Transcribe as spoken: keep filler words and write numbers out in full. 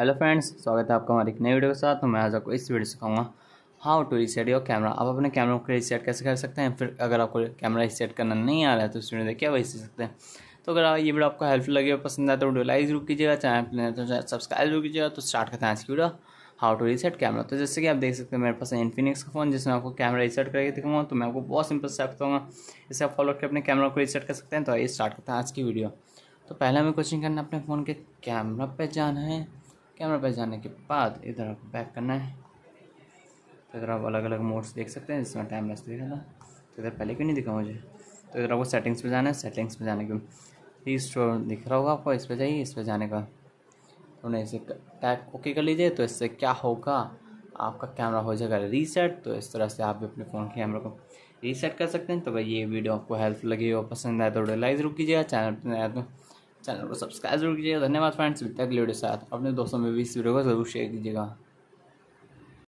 Hello friends, स्वागत है आपका हमारे एक नई वीडियो के साथ। तो मैं आज आपको इस वीडियो सिखाऊंगा how to reset your camera. आप अपने कैमरा को रीसेट कैसे कर सकते हैं। फिर अगर आपको कैमरा रीसेट करना नहीं आ रहा है तो इस वीडियो देखिए आप सीख सकते हैं। तो अगर ये वीडियो आपको हेल्पफुल लगे और पसंद आए तो वीडियो लाइक जरूर कीजिएगा, चैनल तो सब्सक्राइब जरूर कीजिएगा। तो स्टार्ट करते हैं आज की video how to reset camera. तो जैसे कि आप देख सकते हैं मेरे पास इन्फिनिक्स का फोन, जिसमें आपको कैमरा रीसेट करके दिखाऊंगा। तो मैं आपको बहुत सिंपल स्टेप बताऊंगा, इससे आप फॉलो करके अपने कैमरा को रीसेट कर सकते हैं। तो ये स्टार्ट करते हैं आज की वीडियो। तो पहले हमें कुछ नहीं करना, अपने फ़ोन के कैमरा पे जाना है। कैमरा पे जाने के बाद इधर आपको बैक करना है। तो इधर आप अलग अलग मोड्स देख सकते हैं, जिसमें टाइम लैप्स दिखा था। तो इधर पहले क्यों नहीं दिखा मुझे। तो इधर आपको सेटिंग्स पे जाना है। सेटिंग्स पे जाने के बाद स्टोर दिख रहा होगा आपको, इस पर जाइए। इस पर जाने का उन्हें इसे टैप ओके कर लीजिए। तो इससे क्या होगा, आपका कैमरा हो जाएगा रीसेट। तो इस तरह से आप भी अपने फ़ोन के कैमरा को रीसेट कर सकते हैं। तो भाई ये वीडियो आपको हेल्पफुल लगी हो, पसंद आए तो वीडियो लाइक जरूर कीजिएगा, चैनल पर नया तो चैनल को सब्सक्राइब जरूर कीजिएगा। धन्यवाद फ्रेंड्स, मिलते हैं अगले वीडियो के साथ। अपने दोस्तों में भी इस वीडियो को जरूर शेयर कीजिएगा।